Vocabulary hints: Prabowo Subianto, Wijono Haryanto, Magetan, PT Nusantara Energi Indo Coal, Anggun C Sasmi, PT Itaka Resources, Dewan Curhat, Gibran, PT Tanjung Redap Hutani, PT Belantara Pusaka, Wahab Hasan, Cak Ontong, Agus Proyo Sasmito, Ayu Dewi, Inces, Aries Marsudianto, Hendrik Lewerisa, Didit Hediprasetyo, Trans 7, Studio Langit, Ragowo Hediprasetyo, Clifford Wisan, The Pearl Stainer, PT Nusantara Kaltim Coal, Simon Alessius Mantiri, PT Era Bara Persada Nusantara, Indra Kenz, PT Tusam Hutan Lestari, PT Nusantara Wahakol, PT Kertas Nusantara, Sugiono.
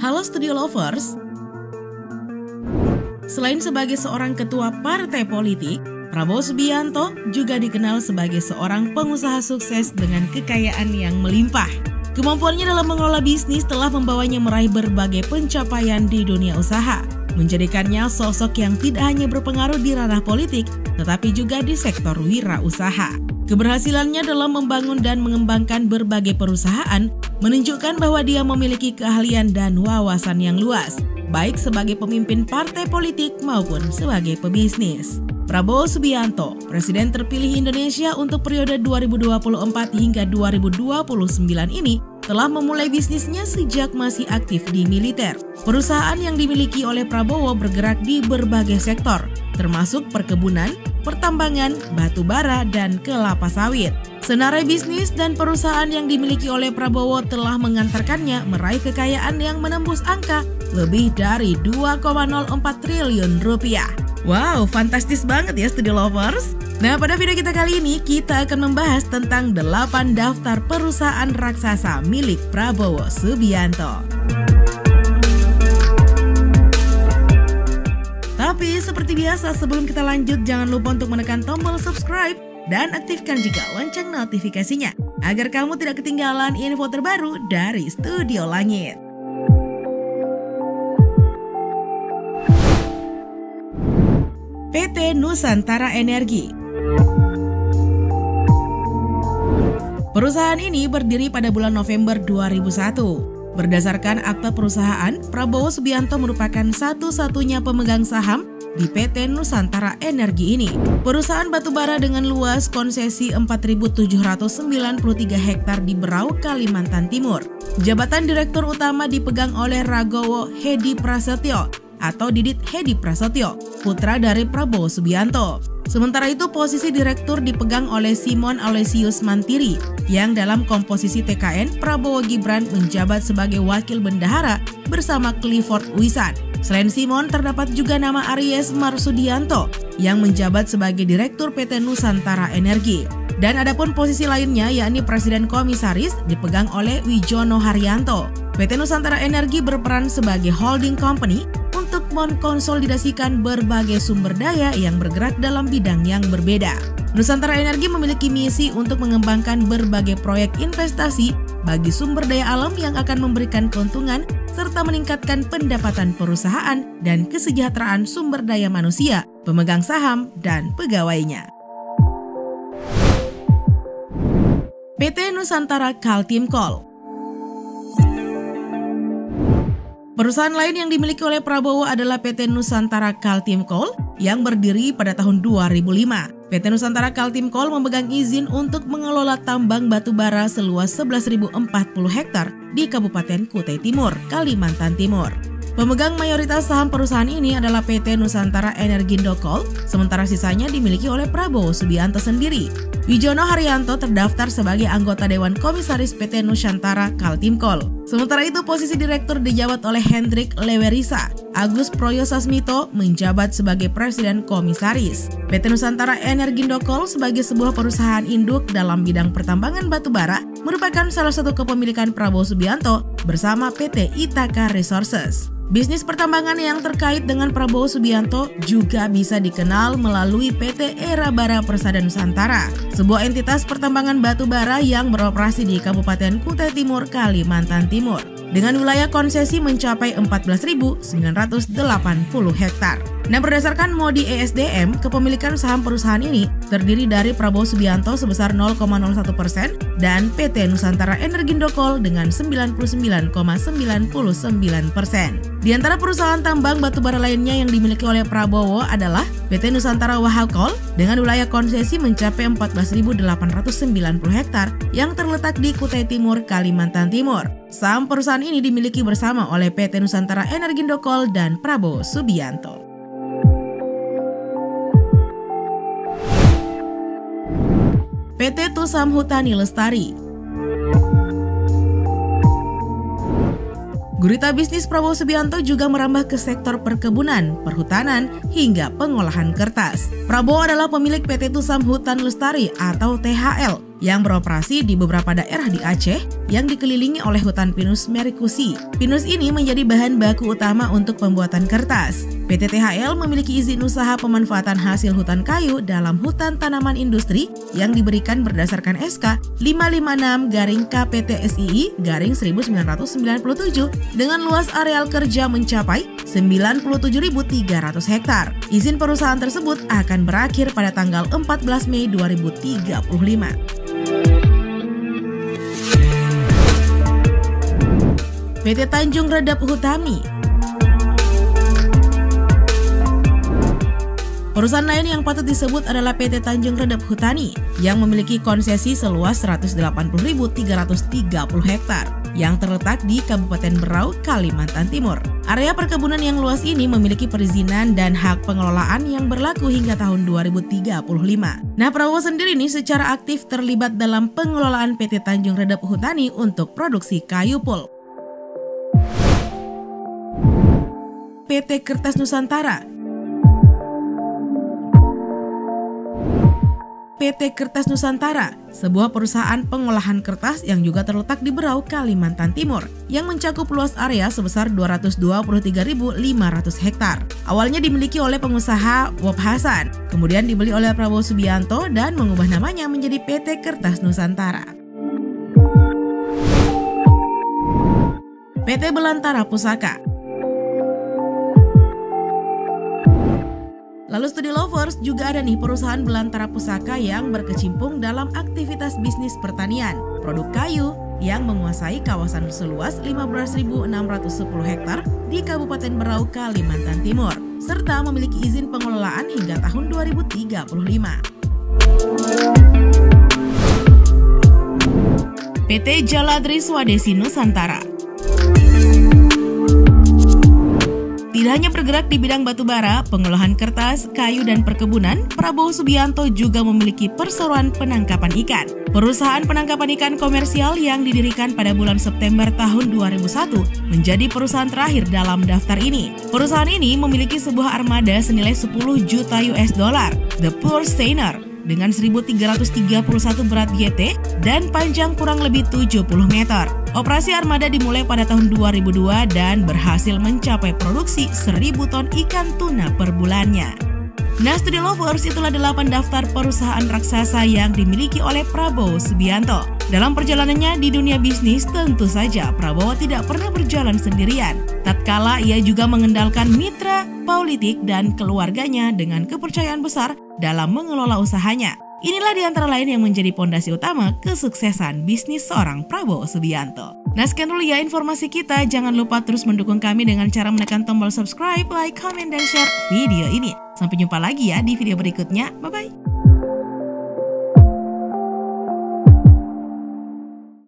Halo Studio Lovers. Selain sebagai seorang ketua partai politik, Prabowo Subianto juga dikenal sebagai seorang pengusaha sukses dengan kekayaan yang melimpah. Kemampuannya dalam mengelola bisnis telah membawanya meraih berbagai pencapaian di dunia usaha, menjadikannya sosok yang tidak hanya berpengaruh di ranah politik, tetapi juga di sektor wirausaha. Keberhasilannya dalam membangun dan mengembangkan berbagai perusahaan menunjukkan bahwa dia memiliki keahlian dan wawasan yang luas, baik sebagai pemimpin partai politik maupun sebagai pebisnis. Prabowo Subianto, Presiden terpilih Indonesia untuk periode 2024 hingga 2029 ini, telah memulai bisnisnya sejak masih aktif di militer. Perusahaan yang dimiliki oleh Prabowo bergerak di berbagai sektor, termasuk perkebunan, pertambangan, batu bara, dan kelapa sawit. Senarai bisnis dan perusahaan yang dimiliki oleh Prabowo telah mengantarkannya meraih kekayaan yang menembus angka lebih dari 2,04 triliun rupiah. Wow, fantastis banget ya Studio Lovers. Nah, pada video kita kali ini kita akan membahas tentang 8 daftar perusahaan raksasa milik Prabowo Subianto. Tapi seperti biasa, sebelum kita lanjut jangan lupa untuk menekan tombol subscribe dan aktifkan juga lonceng notifikasinya agar kamu tidak ketinggalan info terbaru dari Studio Langit. PT Nusantara Energi. Perusahaan ini berdiri pada bulan November 2001. Berdasarkan akta perusahaan, Prabowo Subianto merupakan satu-satunya pemegang saham di PT Nusantara Energi ini. Perusahaan batubara dengan luas konsesi 4.793 hektar di Berau, Kalimantan Timur. Jabatan direktur utama dipegang oleh Ragowo Hediprasetyo atau Didit Hediprasetyo, putra dari Prabowo Subianto. Sementara itu, posisi direktur dipegang oleh Simon Alessius Mantiri yang dalam komposisi TKN Prabowo Gibran menjabat sebagai wakil bendahara bersama Clifford Wisan. Selain Simon, terdapat juga nama Aries Marsudianto yang menjabat sebagai direktur PT Nusantara Energi. Dan adapun posisi lainnya yakni presiden komisaris dipegang oleh Wijono Haryanto. PT Nusantara Energi berperan sebagai holding company untuk mengkonsolidasikan berbagai sumber daya yang bergerak dalam bidang yang berbeda. Nusantara Energi memiliki misi untuk mengembangkan berbagai proyek investasi bagi sumber daya alam yang akan memberikan keuntungan serta meningkatkan pendapatan perusahaan dan kesejahteraan sumber daya manusia, pemegang saham, dan pegawainya. PT Nusantara Kaltim Coal. Perusahaan lain yang dimiliki oleh Prabowo adalah PT Nusantara Kaltim Coal yang berdiri pada tahun 2005. PT Nusantara Kaltim Coal memegang izin untuk mengelola tambang batubara seluas 11.040 hektar di Kabupaten Kutai Timur, Kalimantan Timur. Pemegang mayoritas saham perusahaan ini adalah PT Nusantara Energi Indo Coal, sementara sisanya dimiliki oleh Prabowo Subianto sendiri. Wijono Haryanto terdaftar sebagai anggota Dewan Komisaris PT Nusantara Kaltim Coal. Sementara itu, posisi direktur dijabat oleh Hendrik Lewerisa. Agus Proyo Sasmito menjabat sebagai Presiden Komisaris. PT Nusantara Energi Indo Coal sebagai sebuah perusahaan induk dalam bidang pertambangan batubara merupakan salah satu kepemilikan Prabowo Subianto bersama PT Itaka Resources. Bisnis pertambangan yang terkait dengan Prabowo Subianto juga bisa dikenal melalui PT Era Bara Persada Nusantara, sebuah entitas pertambangan batu bara yang beroperasi di Kabupaten Kutai Timur, Kalimantan Timur, dengan wilayah konsesi mencapai 14.980 hektar. Nah, berdasarkan Modi ESDM, kepemilikan saham perusahaan ini terdiri dari Prabowo Subianto sebesar 0,01% dan PT Nusantara Energi Indo Coal dengan 99,99%. Di antara perusahaan tambang batubara lainnya yang dimiliki oleh Prabowo adalah PT Nusantara Wahakol dengan wilayah konsesi mencapai 14.890 hektar yang terletak di Kutai Timur, Kalimantan Timur. Saham perusahaan ini dimiliki bersama oleh PT Nusantara Energi Indo Coal dan Prabowo Subianto. PT Tusam Hutan Lestari. Gurita bisnis Prabowo Subianto juga merambah ke sektor perkebunan, perhutanan, hingga pengolahan kertas. Prabowo adalah pemilik PT Tusam Hutan Lestari atau THL yang beroperasi di beberapa daerah di Aceh yang dikelilingi oleh hutan pinus merikusi. Pinus ini menjadi bahan baku utama untuk pembuatan kertas. PT THL memiliki izin usaha pemanfaatan hasil hutan kayu dalam hutan tanaman industri yang diberikan berdasarkan SK 556/KPT SII/1997 dengan luas areal kerja mencapai 97.300 hektar. Izin perusahaan tersebut akan berakhir pada tanggal 14 Mei 2035. PT Tanjung Redap Hutani. Perusahaan lain yang patut disebut adalah PT Tanjung Redap Hutani yang memiliki konsesi seluas 180.330 hektar yang terletak di Kabupaten Berau, Kalimantan Timur. Area perkebunan yang luas ini memiliki perizinan dan hak pengelolaan yang berlaku hingga tahun 2035. Nah, Prabowo sendiri nih secara aktif terlibat dalam pengelolaan PT Tanjung Redap Hutani untuk produksi kayu pul. PT Kertas Nusantara. PT Kertas Nusantara, sebuah perusahaan pengolahan kertas yang juga terletak di Berau, Kalimantan Timur, yang mencakup luas area sebesar 223.500 hektar. Awalnya dimiliki oleh pengusaha Wahab Hasan, kemudian dibeli oleh Prabowo Subianto dan mengubah namanya menjadi PT Kertas Nusantara. PT Belantara Pusaka. Lalu Studio Lovers juga ada nih perusahaan Belantara Pusaka yang berkecimpung dalam aktivitas bisnis pertanian, produk kayu yang menguasai kawasan seluas 15.610 hektar di Kabupaten Berau, Kalimantan Timur, serta memiliki izin pengelolaan hingga tahun 2035. PT Jaladris Wadesi Nusantara. Tidak hanya bergerak di bidang batubara, pengolahan kertas, kayu, dan perkebunan, Prabowo Subianto juga memiliki perseroan penangkapan ikan. Perusahaan penangkapan ikan komersial yang didirikan pada bulan September tahun 2001 menjadi perusahaan terakhir dalam daftar ini. Perusahaan ini memiliki sebuah armada senilai 10 juta US$, The Pearl Stainer, dengan 1.331 berat GT dan panjang kurang lebih 70 meter. Operasi armada dimulai pada tahun 2002 dan berhasil mencapai produksi 1.000 ton ikan tuna per bulannya. Nah, Studio Lovers, itulah 8 daftar perusahaan raksasa yang dimiliki oleh Prabowo Subianto. Dalam perjalanannya di dunia bisnis, tentu saja Prabowo tidak pernah berjalan sendirian. Tatkala ia juga mengandalkan mitra politik dan keluarganya dengan kepercayaan besar dalam mengelola usahanya. Inilah diantara lain yang menjadi pondasi utama kesuksesan bisnis seorang Prabowo Subianto. Nah, sekian dulu ya informasi kita. Jangan lupa terus mendukung kami dengan cara menekan tombol subscribe, like, comment, dan share video ini. Sampai jumpa lagi ya di video berikutnya. Bye-bye.